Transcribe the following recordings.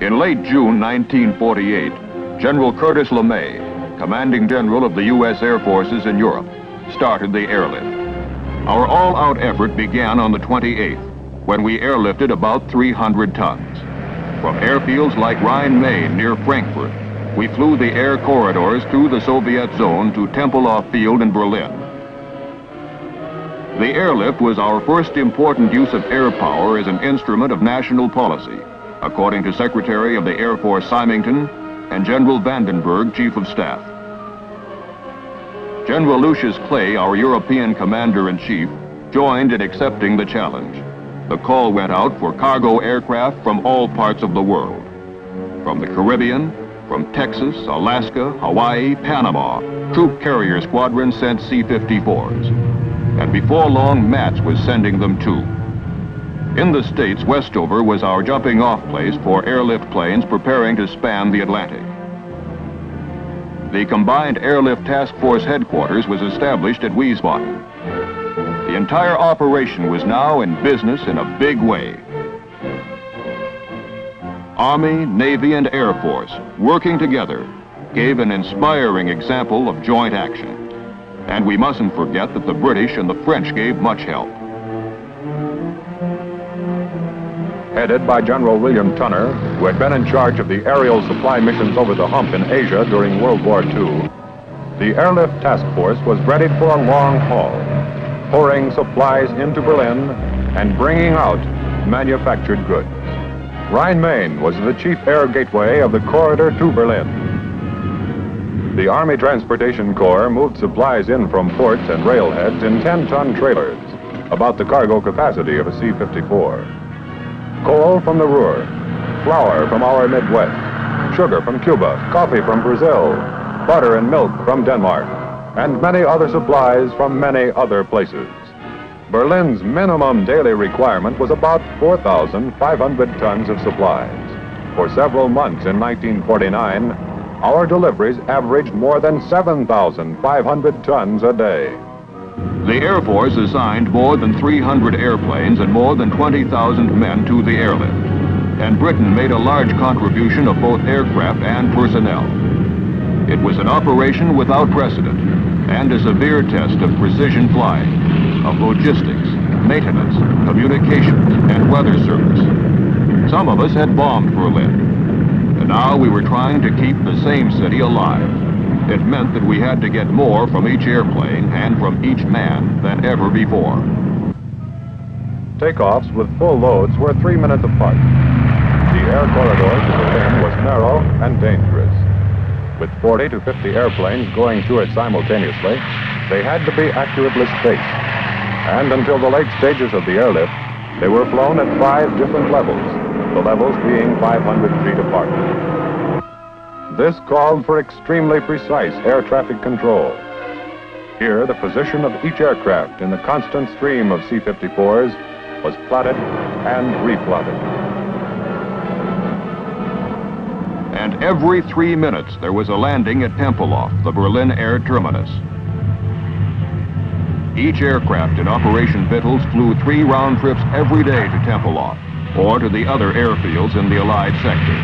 In late June 1948, General Curtis LeMay, commanding general of the U.S. Air Forces in Europe, started the airlift. Our all-out effort began on the 28th, when we airlifted about 300 tons. From airfields like Rhein-Main near Frankfurt, we flew the air corridors through the Soviet zone to Tempelhof Field in Berlin. The airlift was our first important use of air power as an instrument of national policy, according to Secretary of the Air Force Symington and General Vandenberg, Chief of Staff. General Lucius Clay, our European Commander-in-Chief, joined in accepting the challenge. The call went out for cargo aircraft from all parts of the world. From the Caribbean, from Texas, Alaska, Hawaii, Panama, troop carrier squadron sent C-54s. And before long, Mats was sending them too. In the States, Westover was our jumping-off place for airlift planes preparing to span the Atlantic. The Combined Airlift Task Force headquarters was established at Wiesbaden. The entire operation was now in business in a big way. Army, Navy, and Air Force, working together, gave an inspiring example of joint action. And we mustn't forget that the British and the French gave much help. Headed by General William Tunner, who had been in charge of the aerial supply missions over the hump in Asia during World War II, the airlift task force was readied for a long haul, pouring supplies into Berlin and bringing out manufactured goods. Rhein-Main was the chief air gateway of the corridor to Berlin. The Army Transportation Corps moved supplies in from ports and railheads in 10-ton trailers, about the cargo capacity of a C-54. Coal from the Ruhr, flour from our Midwest, sugar from Cuba, coffee from Brazil, butter and milk from Denmark, and many other supplies from many other places. Berlin's minimum daily requirement was about 4,500 tons of supplies. For several months in 1949, our deliveries averaged more than 7,500 tons a day. The Air Force assigned more than 300 airplanes and more than 20,000 men to the airlift, and Britain made a large contribution of both aircraft and personnel. It was an operation without precedent and a severe test of precision flying, of logistics, maintenance, communications, and weather service. Some of us had bombed Berlin, and now we were trying to keep the same city alive. It meant that we had to get more from each airplane and from each man than ever before. Takeoffs with full loads were 3 minutes apart. The air corridor to Berlin was narrow and dangerous. With 40 to 50 airplanes going through it simultaneously, they had to be accurately spaced. And until the late stages of the airlift, they were flown at 5 different levels, the levels being 500 feet apart. This called for extremely precise air traffic control. Here, the position of each aircraft in the constant stream of C-54s was plotted and replotted. And every 3 minutes, there was a landing at Tempelhof, the Berlin air terminus. Each aircraft in Operation Vittles flew 3 round trips every day to Tempelhof or to the other airfields in the Allied sector.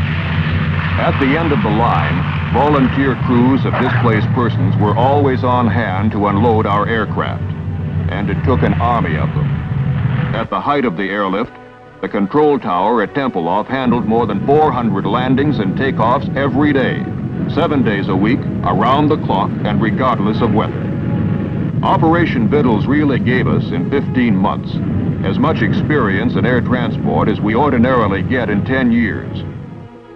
At the end of the line, volunteer crews of displaced persons were always on hand to unload our aircraft, and it took an army of them. At the height of the airlift, the control tower at Tempelhof handled more than 400 landings and takeoffs every day, 7 days a week, around the clock, and regardless of weather. Operation Vittles really gave us, in 15 months, as much experience in air transport as we ordinarily get in 10 years.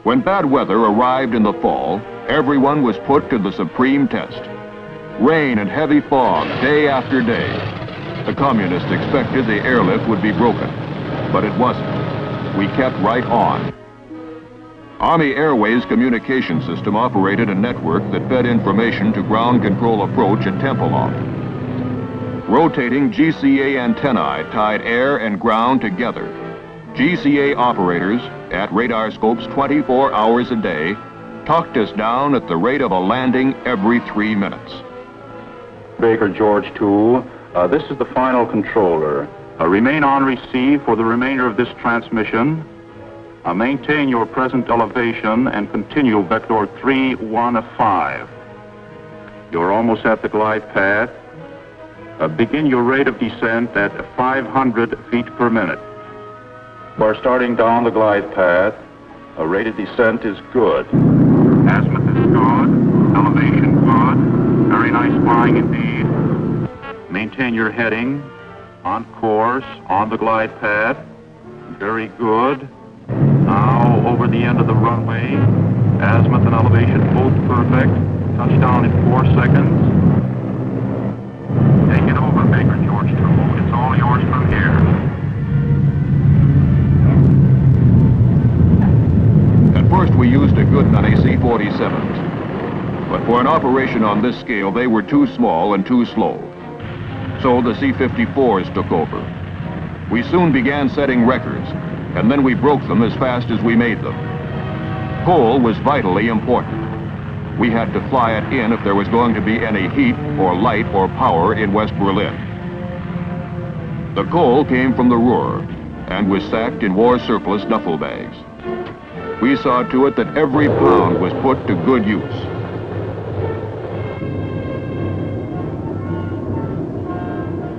When bad weather arrived in the fall, everyone was put to the supreme test. Rain and heavy fog day after day. The communists expected the airlift would be broken, but it wasn't. We kept right on. Army Airways communication system operated a network that fed information to ground control approach at Tempelhof. Rotating gca antennae tied air and ground together. GCA operators, at radar scopes 24 hours a day, talked us down at the rate of a landing every 3 minutes. Baker George 2, this is the final controller. Remain on receive for the remainder of this transmission. Maintain your present elevation and continue vector 315. You're almost at the glide path. Begin your rate of descent at 500 feet per minute. We're starting down the glide path. A rate of descent is good. Azimuth is good. Elevation good. Very nice flying indeed. Maintain your heading. On course, on the glide path. Very good. Now over the end of the runway. Azimuth and elevation both perfect. Touchdown in 4 seconds. Take it over, Baker George 2. It's all yours from here. At first we used a good many C-47s. But for an operation on this scale, they were too small and too slow. So the C-54s took over. We soon began setting records, and then we broke them as fast as we made them. Coal was vitally important. We had to fly it in if there was going to be any heat or light or power in West Berlin. The coal came from the Ruhr and was sacked in war surplus duffel bags. We saw to it that every pound was put to good use.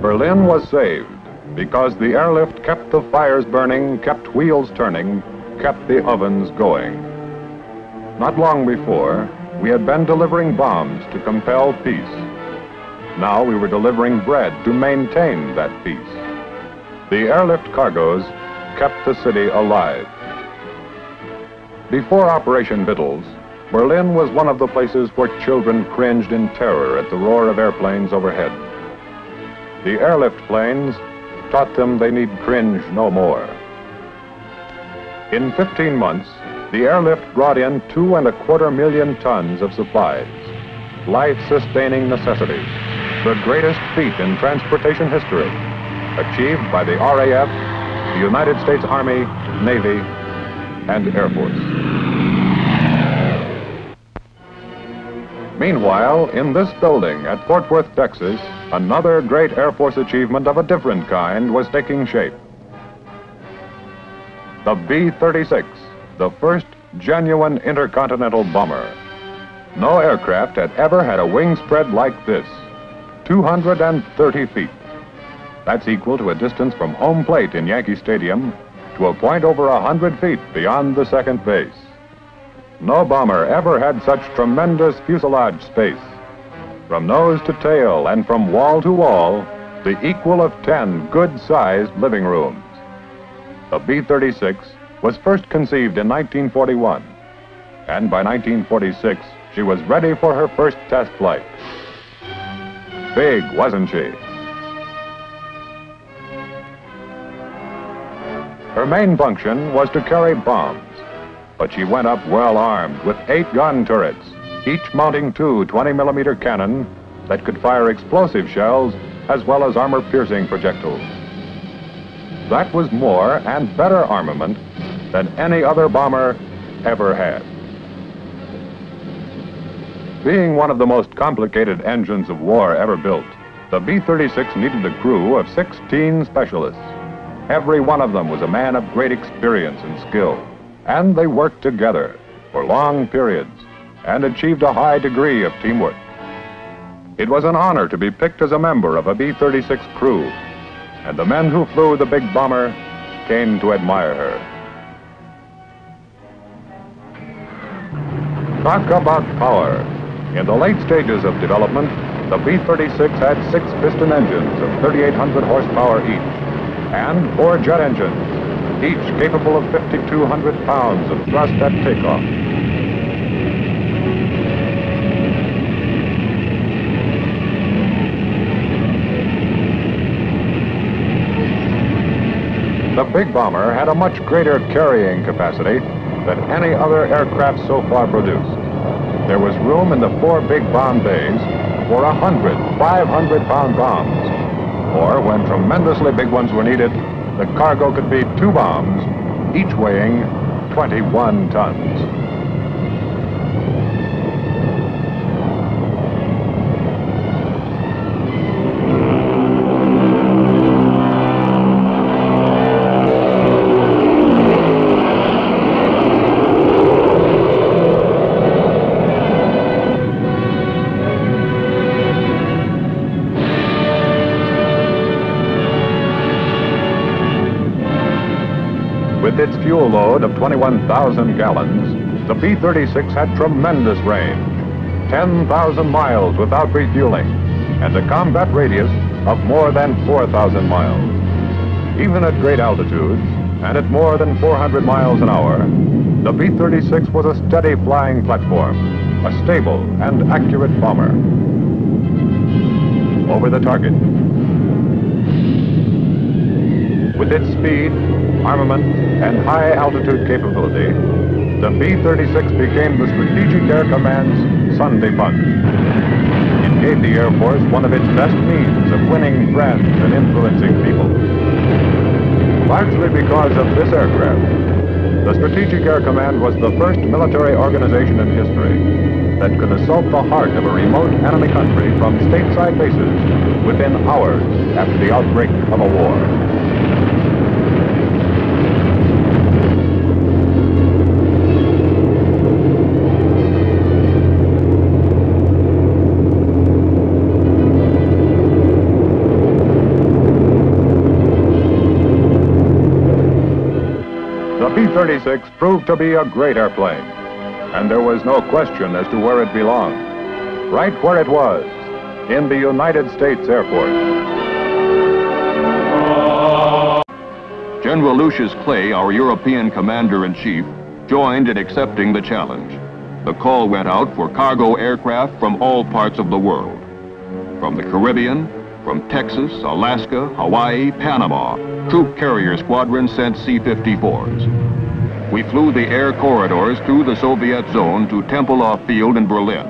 Berlin was saved, because the airlift kept the fires burning, kept wheels turning, kept the ovens going. Not long before, we had been delivering bombs to compel peace. Now we were delivering bread to maintain that peace. The airlift cargoes kept the city alive. Before Operation Vittles, Berlin was one of the places where children cringed in terror at the roar of airplanes overhead. The airlift planes taught them they need cringe no more. In 15 months, the airlift brought in 2.25 million tons of supplies, life-sustaining necessities, the greatest feat in transportation history, achieved by the RAF, the United States Army, Navy, and Air Force. Meanwhile, in this building at Fort Worth, Texas, another great Air Force achievement of a different kind was taking shape. The B-36, the first genuine intercontinental bomber. No aircraft had ever had a wing spread like this, 230 feet. That's equal to a distance from home plate in Yankee Stadium to a point over 100 feet beyond the second base. No bomber ever had such tremendous fuselage space. From nose to tail and from wall to wall, the equal of 10 good-sized living rooms. The B-36 was first conceived in 1941, and by 1946, she was ready for her first test flight. Big, wasn't she? Her main function was to carry bombs, but she went up well armed with 8 gun turrets, each mounting 2 20-millimeter cannon that could fire explosive shells as well as armor-piercing projectiles. That was more and better armament than any other bomber ever had. Being one of the most complicated engines of war ever built, the B-36 needed a crew of 16 specialists. Every one of them was a man of great experience and skill, and they worked together for long periods and achieved a high degree of teamwork. It was an honor to be picked as a member of a B-36 crew, and the men who flew the big bomber came to admire her. Talk about power. In the late stages of development, the B-36 had 6 piston engines of 3,800 horsepower each, and 4 jet engines, each capable of 5,200 pounds of thrust at takeoff. The big bomber had a much greater carrying capacity than any other aircraft so far produced. There was room in the 4 big bomb bays for 100 500-pound bombs, or when tremendously big ones were needed, the cargo could be 2 bombs, each weighing 21 tons. fuel load of 21,000 gallons, the B-36 had tremendous range, 10,000 miles without refueling, and a combat radius of more than 4,000 miles. Even at great altitudes, and at more than 400 miles an hour, the B-36 was a steady flying platform, a stable and accurate bomber. Over the target. With its speed, armament, and high-altitude capability, the B-36 became the Strategic Air Command's Sunday punt. It gave the Air Force one of its best means of winning friends and influencing people. Largely because of this aircraft, the Strategic Air Command was the first military organization in history that could assault the heart of a remote enemy country from stateside bases within hours after the outbreak of a war. The B-36 proved to be a great airplane, and there was no question as to where it belonged. Right where it was, in the United States Air Force. General Lucius Clay, our European commander-in-chief, joined in accepting the challenge. The call went out for cargo aircraft from all parts of the world. From the Caribbean, from Texas, Alaska, Hawaii, Panama, troop carrier squadron sent C-54s. We flew the air corridors through the Soviet zone to Tempelhof Field in Berlin.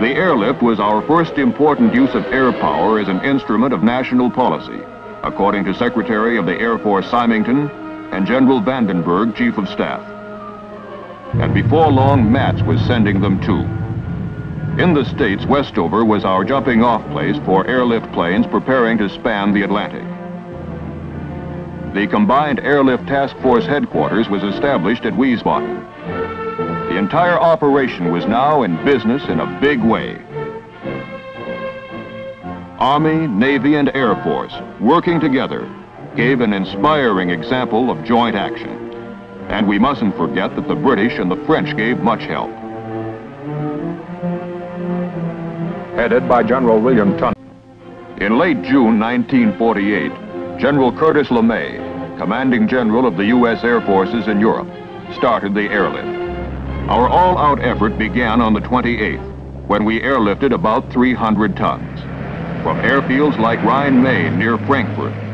The airlift was our first important use of air power as an instrument of national policy, according to Secretary of the Air Force Symington and General Vandenberg, Chief of Staff. And before long, Mats was sending them too. In the States, Westover was our jumping-off place for airlift planes preparing to span the Atlantic. The Combined Airlift Task Force headquarters was established at Wiesbaden. The entire operation was now in business in a big way. Army, Navy, and Air Force, working together, gave an inspiring example of joint action. And we mustn't forget that the British and the French gave much help. Headed by General William Tunner. In late June 1948, General Curtis LeMay, commanding general of the U.S. Air Forces in Europe, started the airlift. Our all-out effort began on the 28th, when we airlifted about 300 tons from airfields like Rhein-Main near Frankfurt.